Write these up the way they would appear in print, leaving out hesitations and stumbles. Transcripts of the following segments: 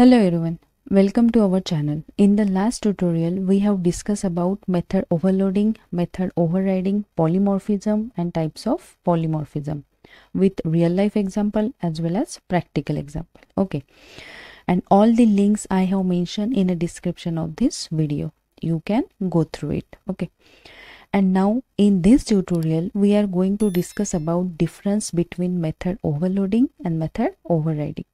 Hello everyone, welcome to our channel. In the last tutorial we have discussed about method overloading, method overriding, polymorphism and types of polymorphism with real life example as well as practical example. Okay, and all the links I have mentioned in the description of this video, you can go through it. Okay, and now in this tutorial we are going to discuss about difference between method overloading and method overriding.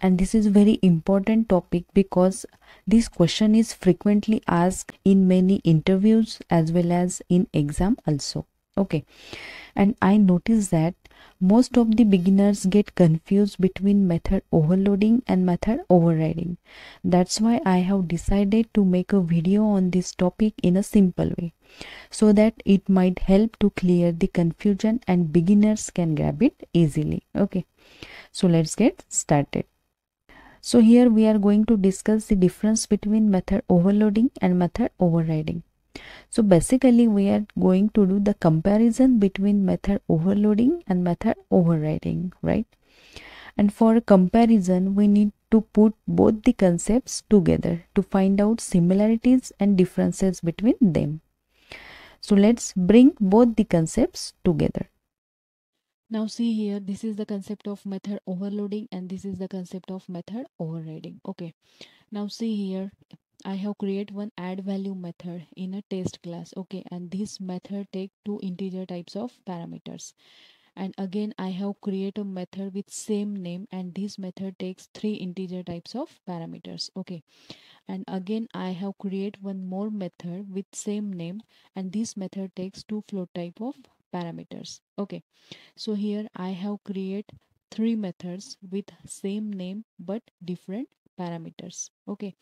And this is very important topic because this question is frequently asked in many interviews as well as in exam also. Okay, and I noticed that most of the beginners get confused between method overloading and method overriding. That's why I have decided to make a video on this topic in a simple way, so that it might help to clear the confusion and beginners can grab it easily. Okay, so let's get started. So here we are going to discuss the difference between method overloading and method overriding. So basically we are going to do the comparison between method overloading and method overriding, right? And for comparison we need to put both the concepts together to find out similarities and differences between them. So let's bring both the concepts together. Now see here, this is the concept of method overloading and this is the concept of method overriding. Okay, now see here, I have created one add value method in a test class. Okay, and this method take two integer types of parameters, and again I have created a method with same name and this method takes three integer types of parameters. Okay, and again I have created one more method with same name and this method takes two float type of parameters. Okay, so here I have created three methods with same name but different parameters. Okay,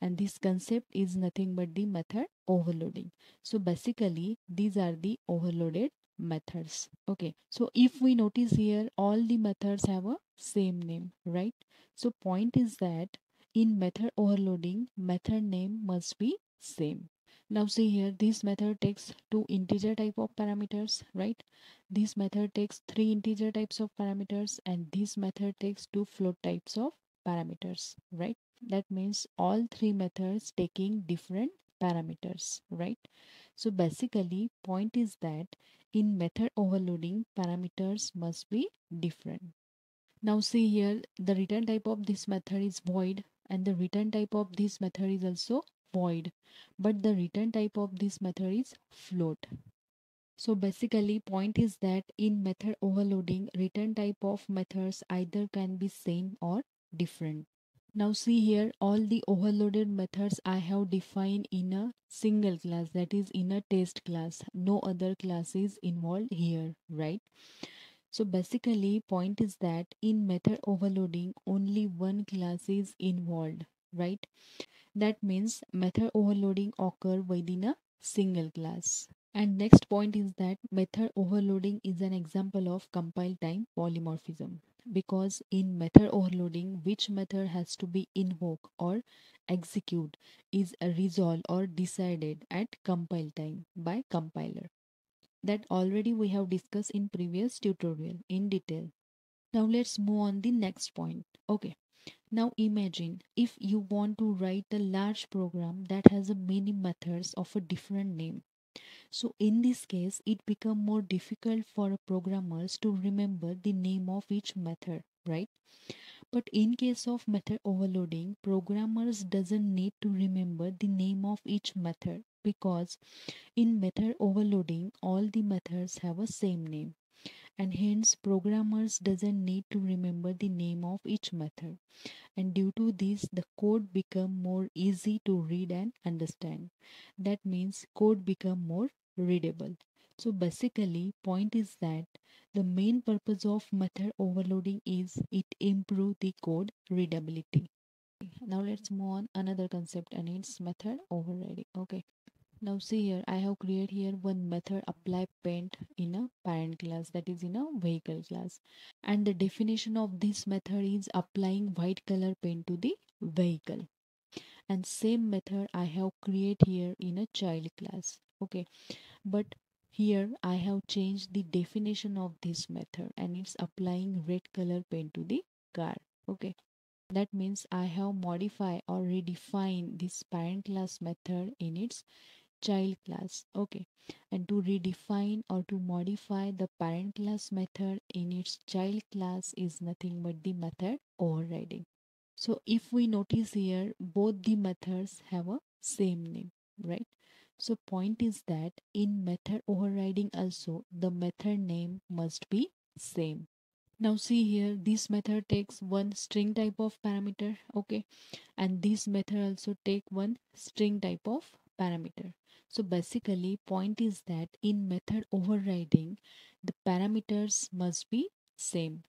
and this concept is nothing but the method overloading. So basically these are the overloaded methods. Okay, so if we notice here, all the methods have a same name, right? So point is that in method overloading, method name must be same. Now see here, this method takes two integer type of parameters, right? This method takes three integer types of parameters and this method takes two float types of parameters, right? That means all three methods taking different parameters, right? So basically point is that in method overloading, parameters must be different. Now see here, the return type of this method is void and the return type of this method is also void, but the return type of this method is float. So basically point is that in method overloading, return type of methods either can be same or different. Now see here, all the overloaded methods I have defined in a single class, that is in a test class. No other class is involved here, right? So basically point is that in method overloading only one class is involved, right? That means method overloading occurs within a single class. And next point is that method overloading is an example of compile time polymorphism, because in method overloading which method has to be invoked or execute is resolved or decided at compile time by compiler. That already we have discussed in previous tutorial in detail. Now let's move on the next point. Okay, now imagine if you want to write a large program that has a many methods of a different name. So in this case it becomes more difficult for programmers to remember the name of each method, right? But in case of method overloading, programmers doesn't need to remember the name of each method, because in method overloading all the methods have a same name. And hence programmers doesn't need to remember the name of each method, and due to this the code become more easy to read and understand. That means code become more readable. So basically point is that the main purpose of method overloading is it improve the code readability. Now let's move on another concept, and it's method overriding. Okay, now see here, I have created here one method apply paint in a parent class, that is in a vehicle class, and the definition of this method is applying white color paint to the vehicle. And same method I have created here in a child class. Okay, but here I have changed the definition of this method and it's applying red color paint to the car. Okay, That means I have modified or redefined this parent class method in its child class. Okay, and to redefine or to modify the parent class method in its child class is nothing but the method overriding. So if we notice here, both the methods have a same name, right? So point is that in method overriding also the method name must be same. Now see here, this method takes one string type of parameter, okay, and this method also take one string type of parameter. So basically point is that in method overriding the parameters must be same,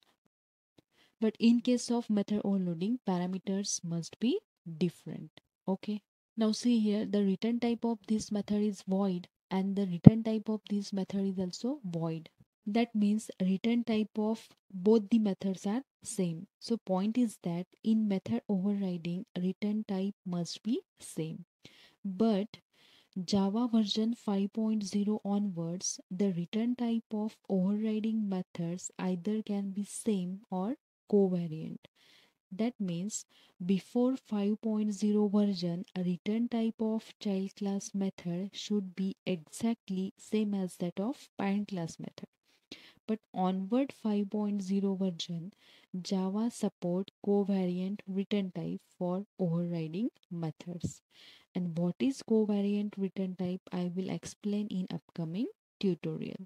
but in case of method overloading parameters must be different. Okay, now see here, the return type of this method is void and the return type of this method is also void. That means return type of both the methods are same. So point is that in method overriding return type must be same. But Java version 5.0 onwards, the return type of overriding methods either can be same or covariant. That means before 5.0 version, a return type of child class method should be exactly same as that of parent class method. But onward 5.0 version, Java support covariant return type for overriding methods. And what is covariant return type, I will explain in upcoming tutorial.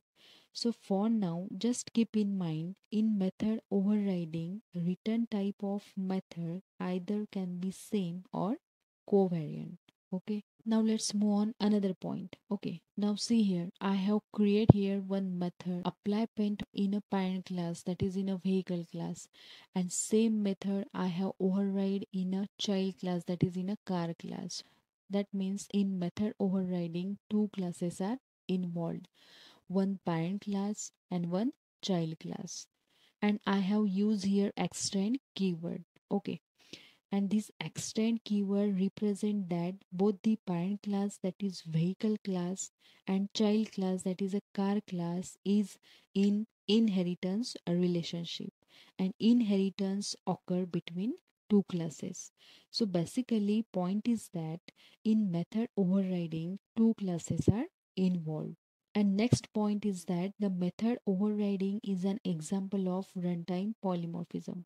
So for now, just keep in mind, in method overriding, return type of method either can be same or covariant. Okay, now let's move on another point. Okay, now see here, I have created here one method apply paint in a parent class, that is in a vehicle class, and same method I have override in a child class, that is in a car class. That means in method overriding two classes are involved, one parent class and one child class, and I have used here extend keyword. Okay, and this extend keyword represent that both the parent class, that is vehicle class, and child class, that is a car class, is in inheritance relationship, and inheritance occur between two classes. So basically point is that in method overriding two classes are involved. And next point is that the method overriding is an example of runtime polymorphism,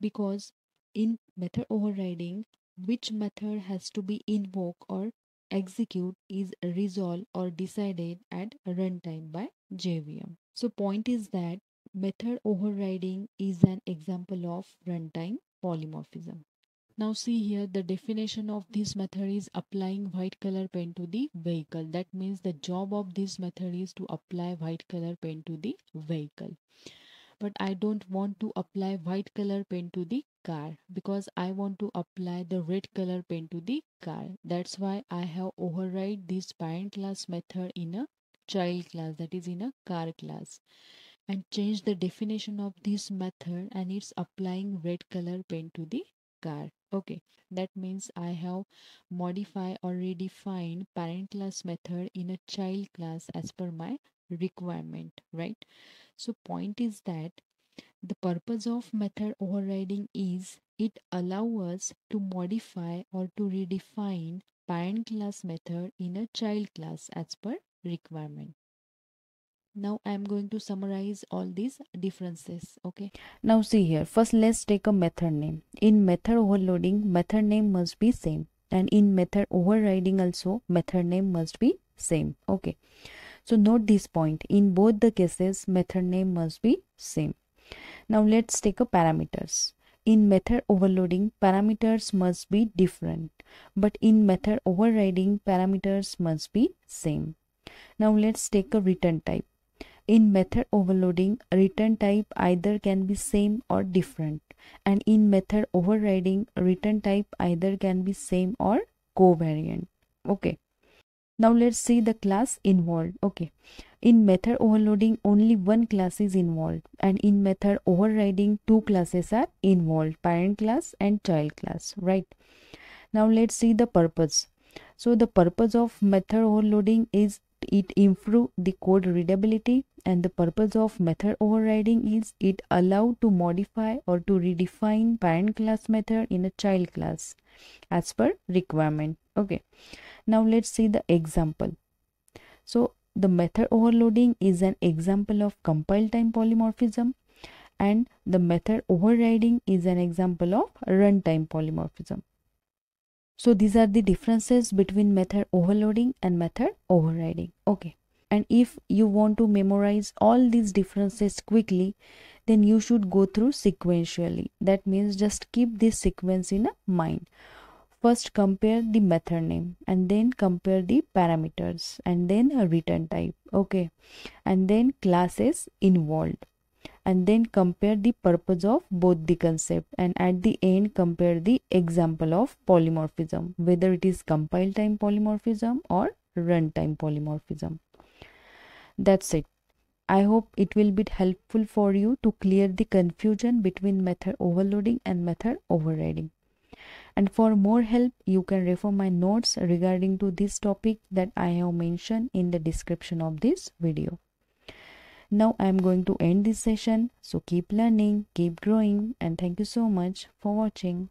because in method overriding which method has to be invoked or execute is resolved or decided at runtime by JVM. So point is that method overriding is an example of runtime polymorphism. Now see here, the definition of this method is applying white color paint to the vehicle. That means the job of this method is to apply white color paint to the vehicle. But I don't want to apply white color paint to the car, because I want to apply the red color paint to the car. That's why I have override this parent class method in a child class, that is in a car class, and change the definition of this method, and it's applying red color paint to the car. Okay, that means I have modified or redefined parent class method in a child class as per my requirement, right? So point is that the purpose of method overriding is it allows us to modify or to redefine parent class method in a child class as per requirement. Now I am going to summarize all these differences. Okay, now see here, first let's take a method name. In method overloading, method name must be same, and in method overriding also method name must be same. Okay, so note this point, in both the cases method name must be same. Now let's take a parameters. In method overloading parameters must be different, but in method overriding parameters must be same. Now let's take a return type. In method overloading, return type either can be same or different, and in method overriding, return type either can be same or covariant. Okay, now let's see the class involved. Okay, in method overloading only one class is involved, and in method overriding two classes are involved, parent class and child class, right? Now let's see the purpose. So the purpose of method overloading is it improve the code readability, and the purpose of method overriding is it allow to modify or to redefine parent class method in a child class as per requirement. Okay, now let's see the example. So the method overloading is an example of compile time polymorphism, and the method overriding is an example of runtime polymorphism. So these are the differences between method overloading and method overriding. Okay, and if you want to memorize all these differences quickly, then you should go through sequentially. That means just keep this sequence in mind. First compare the method name, and then compare the parameters, and then a return type. Okay, and then classes involved, and then compare the purpose of both the concept, and at the end compare the example of polymorphism, whether it is compile time polymorphism or runtime polymorphism. That's it. I hope it will be helpful for you to clear the confusion between method overloading and method overriding. And for more help, you can refer my notes regarding to this topic that I have mentioned in the description of this video. Now I am going to end this session. So keep learning, keep growing, and thank you so much for watching.